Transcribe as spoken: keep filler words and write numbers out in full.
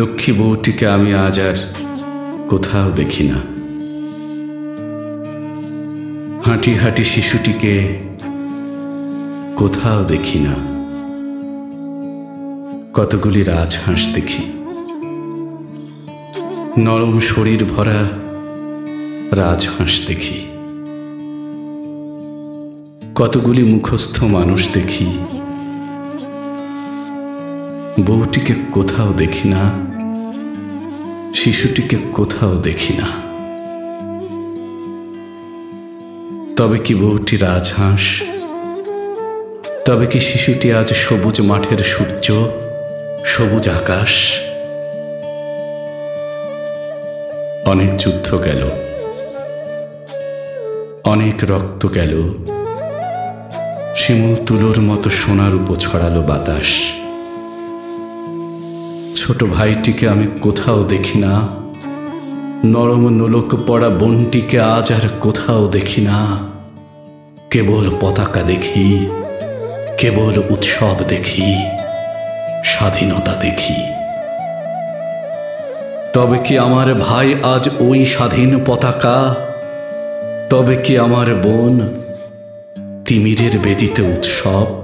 লক্ষ্মী বউটিকে আমি আজ আর কোথাও দেখি না। হাঁটি হাঁটি শিশুটিকে কোথাও দেখি না। কতগুলি রাজহাঁস দেখি, নরম শরীর ভরা রাজহাঁস দেখি। কতগুলি মুখস্থ মানুষ দেখি, বউটিকে কোথাও দেখি না, শিশুটিকে কোথাও দেখি না। তবে কি বউটি রাজহাঁস? তবে কি শিশুটি আজ সবুজ মাঠের সূর্য, সবুজ আকাশ? অনেক যুদ্ধ গেল, অনেক রক্ত গেল, শিমুল তুলোর মতো সোনার উপর ছড়ালো বাতাস। ছোট ভাইটিকে আমি কোথাও দেখি না, নরম নোলক পড়া বোনটিকে আজ আর কোথাও দেখি না। কেবল পতাকা দেখি, কেবল উৎসব দেখি, স্বাধীনতা দেখি। তবে কি আমার ভাই আজ ওই স্বাধীন পতাকা? তবে কি আমার বোন তিমিরের বেদিতে উৎসব?